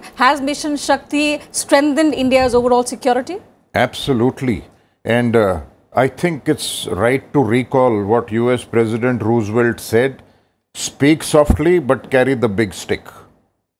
time, has Mission Shakti strengthened India's overall security? Absolutely. And I think it's right to recall what US President Roosevelt said, speak softly but carry the big stick.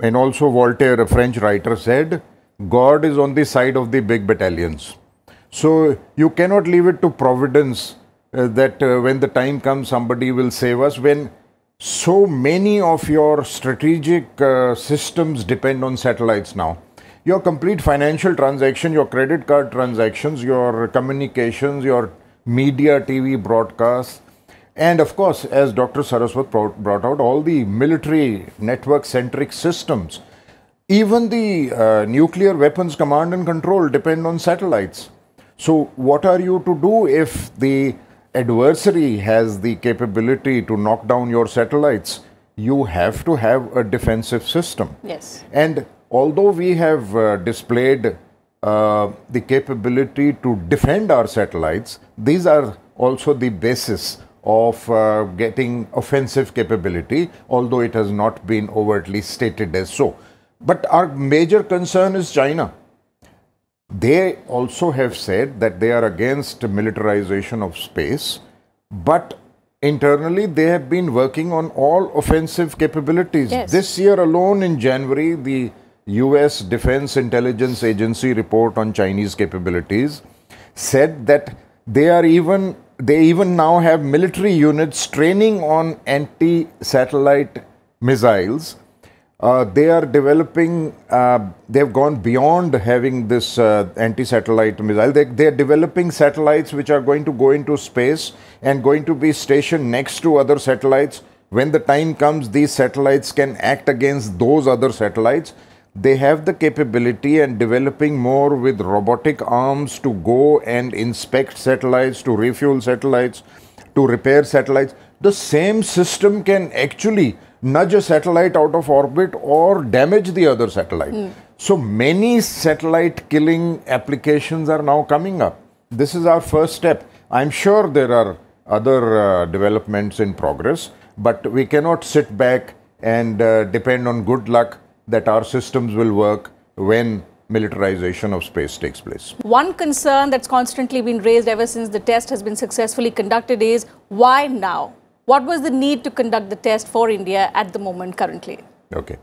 And also Voltaire, a French writer, said, God is on the side of the big battalions. So you cannot leave it to providence that when the time comes, somebody will save us, when so many of your strategic systems depend on satellites now. Your complete financial transaction, your credit card transactions, your communications, your media, TV broadcasts, and of course, as Dr. Saraswat brought out, all the military network-centric systems. Even the nuclear weapons command and control depend on satellites. So what are you to do if the adversary has the capability to knock down your satellites? You have to have a defensive system. Yes. And although we have displayed the capability to defend our satellites, these are also the basis of getting offensive capability, although it has not been overtly stated as so. But our major concern is China. They also have said that they are against militarization of space, but internally they have been working on all offensive capabilities. Yes. This year alone in January, the US Defense Intelligence Agency report on Chinese capabilities said that they even now have military units training on anti-satellite missiles. They are developing, they've gone beyond having this anti-satellite missile. They're developing satellites which are going to go into space and going to be stationed next to other satellites. When the time comes, these satellites can act against those other satellites. They have the capability, and developing more with robotic arms to go and inspect satellites, to refuel satellites, to repair satellites. The same system can actually nudge a satellite out of orbit or damage the other satellite. Mm. So many satellite killing applications are now coming up. This is our first step. I'm sure there are other developments in progress, but we cannot sit back and depend on good luck that our systems will work when militarization of space takes place. One concern that's constantly been raised ever since the test has been successfully conducted is, why now? What was the need to conduct the test for India at the moment currently? Okay.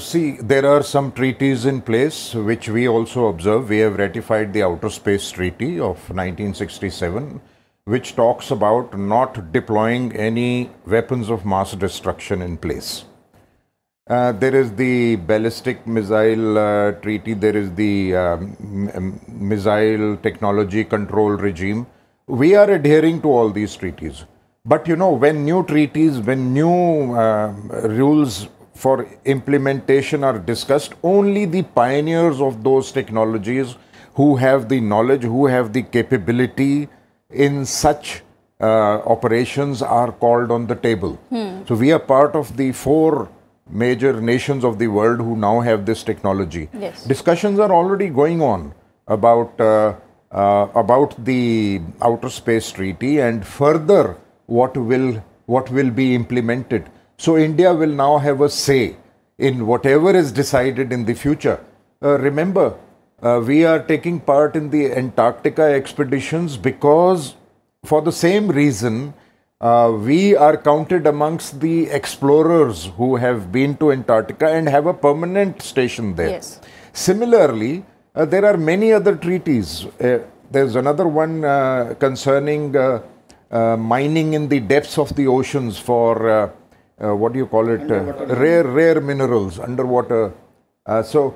See, there are some treaties in place which we also observe. We have ratified the Outer Space Treaty of 1967, which talks about not deploying any weapons of mass destruction in place. There is the Ballistic Missile Treaty. There is the Missile Technology Control Regime. We are adhering to all these treaties. But you know, when new treaties, when new rules for implementation are discussed, only the pioneers of those technologies who have the knowledge, who have the capability in such operations are called on the table. Hmm. So we are part of the 4 major nations of the world who now have this technology. Yes. Discussions are already going on about the Outer Space Treaty and further what will be implemented. So India will now have a say in whatever is decided in the future. Remember, we are taking part in the Antarctica expeditions because for the same reason, we are counted amongst the explorers who have been to Antarctica and have a permanent station there. Yes. Similarly, there are many other treaties. There's another one concerning mining in the depths of the oceans for, what do you call it, rare minerals, underwater. So,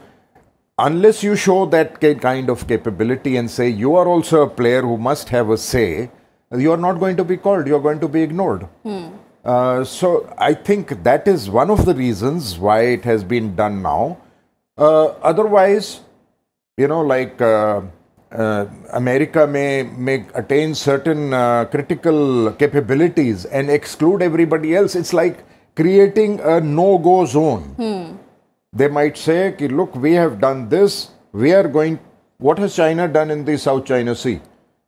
unless you show that kind of capability and say, you are also a player who must have a say, you are not going to be called, you are going to be ignored. Hmm. So, I think that is one of the reasons why it has been done now. Otherwise, you know, like... America may attain certain critical capabilities and exclude everybody else. It's like creating a no-go zone. Hmm. They might say, ki, look, we have done this. We are going... What has China done in the South China Sea?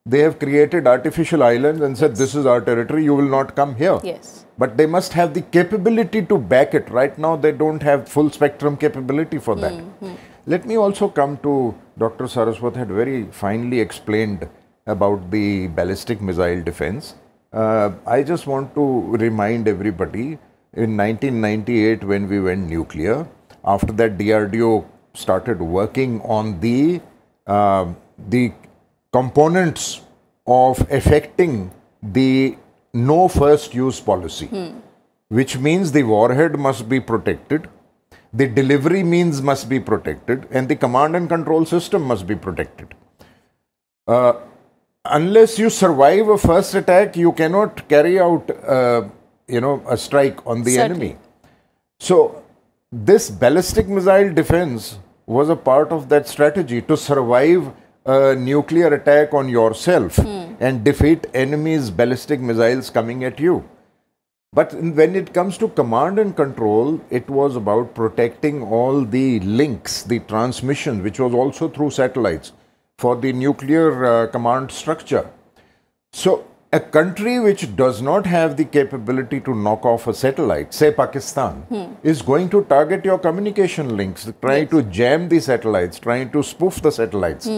they have created artificial islands and said, this is our territory, you will not come here. Yes. But they must have the capability to back it. Right now, they don't have full spectrum capability for that. Mm-hmm. Let me also come to, Dr. Saraswat had very finely explained about the ballistic missile defense. I just want to remind everybody, in 1998, when we went nuclear, after that DRDO started working on the components of affecting the no first use policy, which means the warhead must be protected, the delivery means must be protected, and the command and control system must be protected. Unless you survive a first attack, you cannot carry out a strike on the enemy. So this ballistic missile defense was a part of that strategy to survive a nuclear attack on yourself and defeat enemy's ballistic missiles coming at you. But when it comes to command and control, it was about protecting all the links, the transmission, which was also through satellites for the nuclear command structure. So a country which does not have the capability to knock off a satellite, say Pakistan, is going to target your communication links, trying to jam the satellites, trying to spoof the satellites.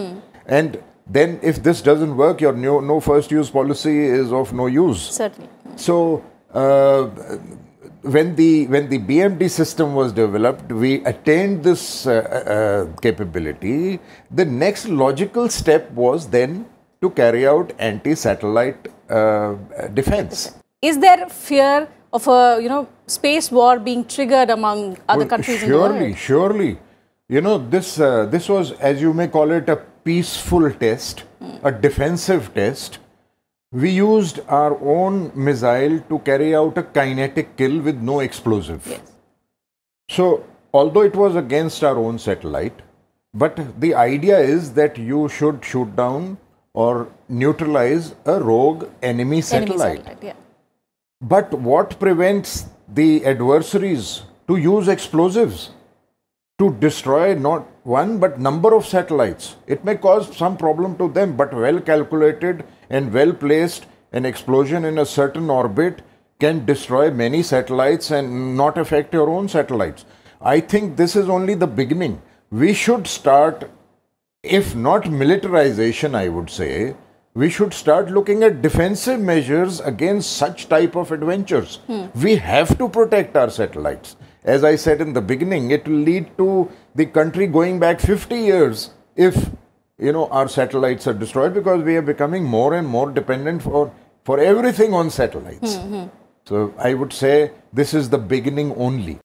And then if this doesn't work, your no first use policy is of no use. Certainly. So when the BMD system was developed, we attained this capability. The next logical step was then to carry out anti-satellite defense. Is there fear of a space war being triggered among other countries in the world? Surely. You know, this was, as you may call it, a peaceful test, a defensive test. We used our own missile to carry out a kinetic kill with no explosive. Yes. So, although it was against our own satellite, but the idea is that you should shoot down or neutralize a rogue enemy satellite. Yeah. But what prevents the adversaries to use explosives to destroy not one but number of satellites? It may cause some problem to them, but well calculated and well placed, an explosion in a certain orbit can destroy many satellites and not affect your own satellites. I think this is only the beginning. We should start, if not militarization, I would say, we should start looking at defensive measures against such type of adventures. We have to protect our satellites. As I said in the beginning, it will lead to the country going back 50 years if, our satellites are destroyed, because we are becoming more and more dependent for everything on satellites. So I would say this is the beginning only.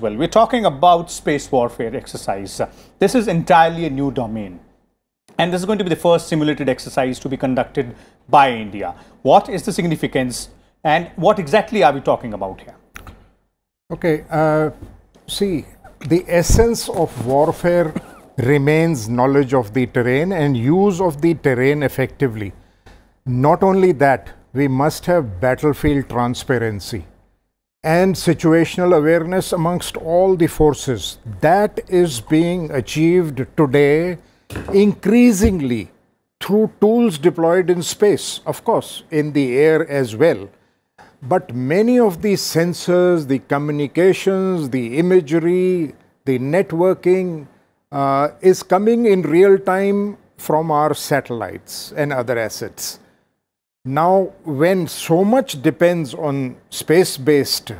Well, we're talking about space warfare exercise. This is entirely a new domain, and this is going to be the first simulated exercise to be conducted by India. What is the significance, and what exactly are we talking about here? Okay, see, the essence of warfare remains knowledge of the terrain and use of the terrain effectively. Not only that, we must have battlefield transparency and situational awareness amongst all the forces. That is being achieved today increasingly through tools deployed in space, of course, in the air as well. But many of the sensors, the communications, the imagery, the networking is coming in real time from our satellites and other assets. Now, when so much depends on space-based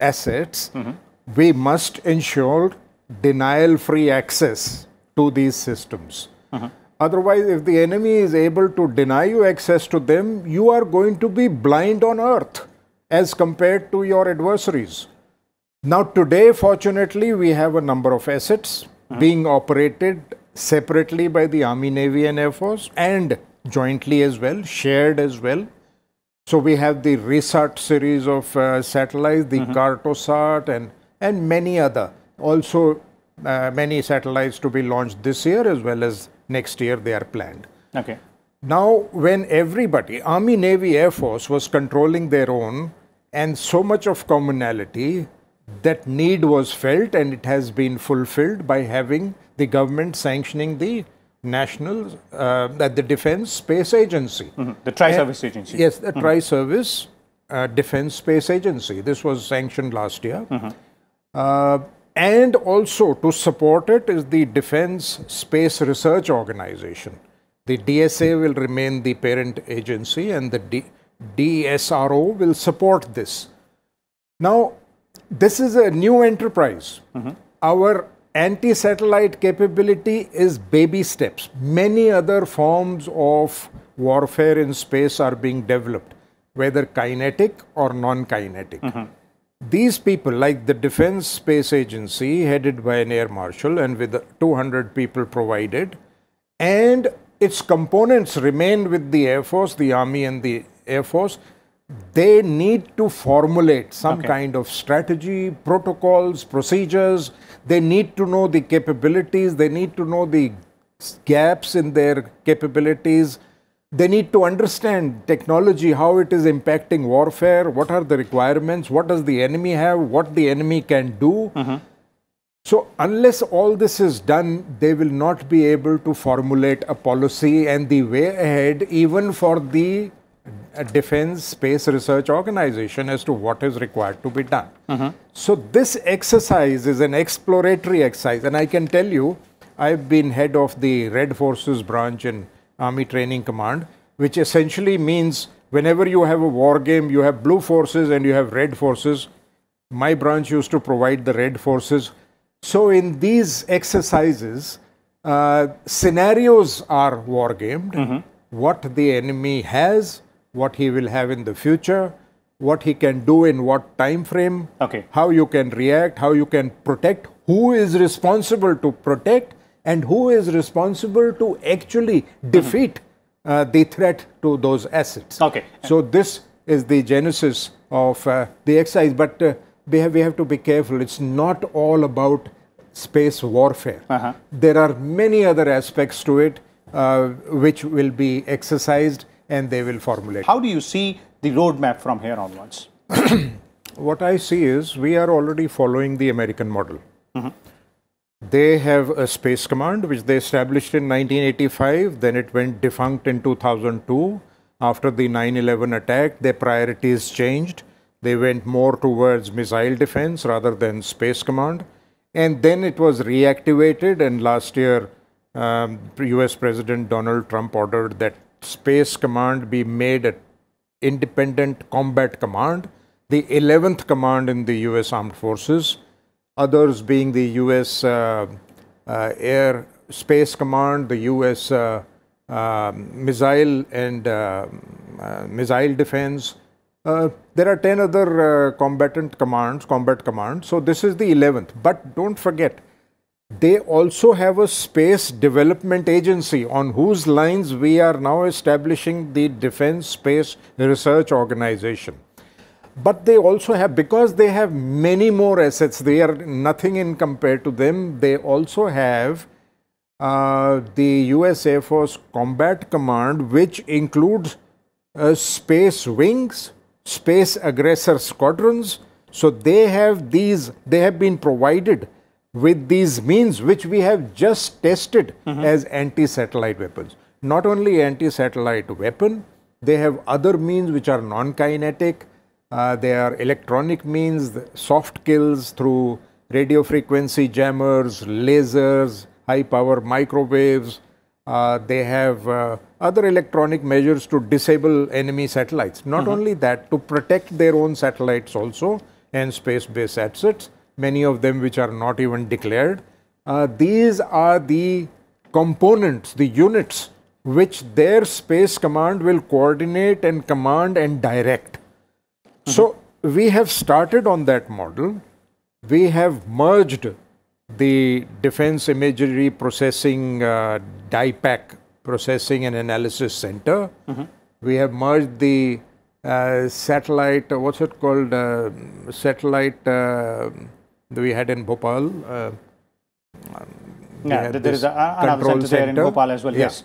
assets, we must ensure denial-free access to these systems. Otherwise, if the enemy is able to deny you access to them, you are going to be blind on Earth as compared to your adversaries. Now, today, fortunately, we have a number of assets being operated separately by the Army, Navy and Air Force, and jointly as well, shared as well. So we have the RISAT series of satellites, the Cartosat and many other. Also, many satellites to be launched this year as well as next year they are planned. Okay. Now, when everybody, Army, Navy, Air Force, was controlling their own, and so much of commonality, that need was felt and it has been fulfilled by having the government sanctioning the national, the Defense Space Agency. Mm-hmm. The Tri-Service Agency. Yes, the mm-hmm. Tri-Service Defense Space Agency. This was sanctioned last year. Mm-hmm. And also to support it is the Defense Space Research Organization. The DSA will remain the parent agency and the DSRO will support this. Now, this is a new enterprise. Mm-hmm. Our anti-satellite capability is baby steps. Many other forms of warfare in space are being developed, whether kinetic or non-kinetic. Mm-hmm. These people, like the Defense Space Agency, headed by an air marshal and with 200 people provided, and its components remain with the Air Force, the Army and the Air Force, they need to formulate some kind of strategy, protocols, procedures. They need to know the capabilities. They need to know the gaps in their capabilities. They need to understand technology, how it is impacting warfare, what are the requirements, what does the enemy have, what the enemy can do. Mm-hmm. So unless all this is done, they will not be able to formulate a policy and the way ahead, even for the Defense Space Research Organization, as to what is required to be done. Mm-hmm. So this exercise is an exploratory exercise. And I can tell you, I've been head of the Red Forces branch in Army Training Command, which essentially means whenever you have a war game, you have blue forces and you have red forces. My branch used to provide the red forces. So in these exercises, scenarios are war-gamed. Mm-hmm. What the enemy has, what he will have in the future, what he can do in what time frame, how you can react, how you can protect, who is responsible to protect, and who is responsible to actually defeat the threat to those assets. So this is the genesis of the exercise. But we have to be careful. It's not all about space warfare. There are many other aspects to it which will be exercised and they will formulate. How do you see the roadmap from here onwards? What I see is we are already following the American model. They have a space command which they established in 1985, then it went defunct in 2002. After the 9/11 attack, their priorities changed. They went more towards missile defense rather than space command. And then it was reactivated, and last year, US President Donald Trump ordered that Space Command be made an independent combat command, the 11th command in the US Armed Forces. Others being the U.S. Air Space Command, the U.S. Missile and Missile Defense. There are 10 other combat commands. So this is the 11th. But don't forget, they also have a Space Development Agency on whose lines we are now establishing the Defense Space Research Organization. But they also have, because they have many more assets, they are nothing in compared to them. They also have the US Air Force Combat Command, which includes space wings, space aggressor squadrons. So they have these, they have been provided with these means, which we have just tested as anti-satellite weapons. Not only anti-satellite weapon, they have other means which are non-kinetic. They are electronic means, soft kills through radio frequency jammers, lasers, high power microwaves. They have other electronic measures to disable enemy satellites. Not only that, to protect their own satellites also and space-based assets, many of them which are not even declared. These are the components, the units, which their space command will coordinate and command and direct. So we have started on that model. We have merged the Defense Imagery Processing, DIPAC Processing and Analysis Center. We have merged the satellite, what's it called, satellite we had in Bhopal. Yeah, there is another center there in Bhopal as well, yes.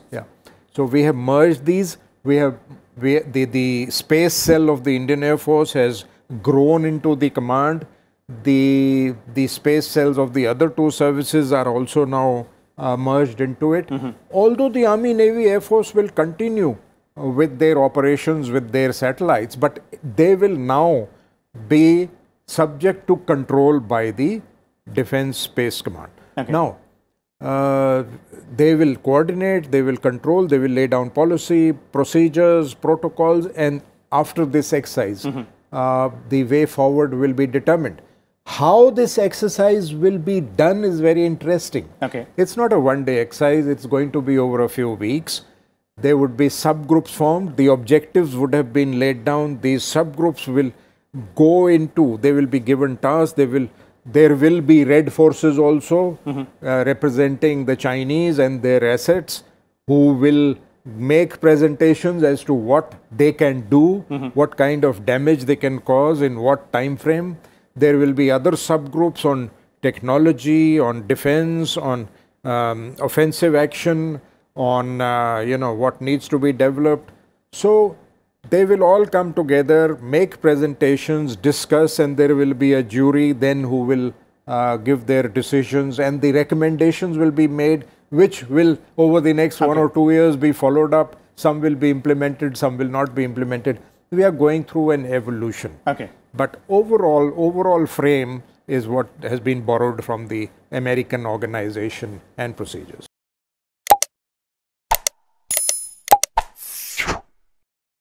So we have merged these. We have the space cell of the Indian Air Force has grown into the command. The space cells of the other two services are also now merged into it. Mm-hmm. Although the Army, Navy, Air Force will continue with their operations, with their satellites, but they will now be subject to control by the Defense Space Command. Okay. Now, they will coordinate, they will control, they will lay down policy, procedures, protocols, and after this exercise, mm-hmm. The way forward will be determined. How this exercise will be done is very interesting. Okay. It's not a one-day exercise, it's going to be over a few weeks. There would be subgroups formed, the objectives would have been laid down, these subgroups will go into, they will be given tasks, there will be red forces also mm-hmm. Representing the Chinese and their assets, who will make presentations as to what they can do, mm-hmm. what kind of damage they can cause, in what time frame. There will be other subgroups on technology, on defense, on offensive action, on what needs to be developed. So they will all come together, make presentations, discuss, and there will be a jury then who will give their decisions, and the recommendations will be made, which will over the next 1 or 2 years be followed up. Some will be implemented, some will not be implemented. We are going through an evolution. Okay. But overall frame is what has been borrowed from the American organization and procedures.